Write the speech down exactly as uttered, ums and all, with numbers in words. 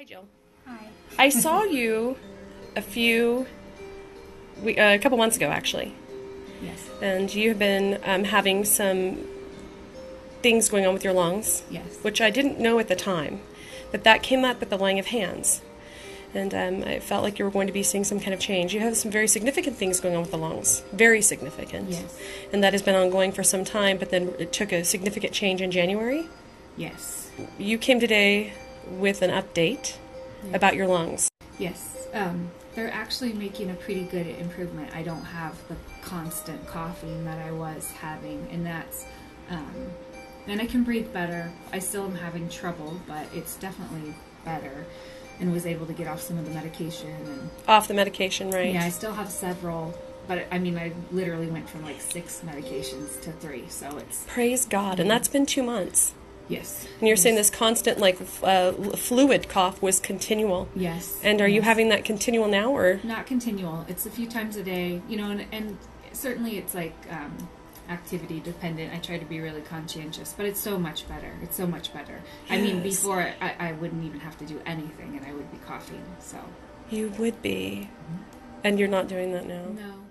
Hi, Jill. Hi. I saw you a few, we, uh, a couple months ago, actually. Yes. And you have been um, having some things going on with your lungs. Yes. Which I didn't know at the time, but that came up at the laying of hands. And um, I felt like you were going to be seeing some kind of change. You have some very significant things going on with the lungs, very significant. Yes. And that has been ongoing for some time, but then it took a significant change in January. Yes. You came today with an update. Yes. About your lungs. Yes. Um, they're actually making a pretty good improvement. I don't have the constant coughing that I was having, and that's, um, and I can breathe better. I still am having trouble, but it's definitely better. And was able to get off some of the medication. And off the medication, right? Yeah, I still have several, but I mean, I literally went from like six medications to three, so it's... Praise God, mm-hmm. And that's been two months. Yes. And you're yes. saying this constant, like, uh, fluid cough was continual. Yes. And are yes. you having that continual now, or...? Not continual. It's a few times a day, you know, and, and certainly it's like... Um, activity dependent. I try to be really conscientious, but it's so much better. It's so much better. Yes. I mean, before I, I wouldn't even have to do anything, and I would be coughing. So you would be, mm-hmm. and you're not doing that now. No.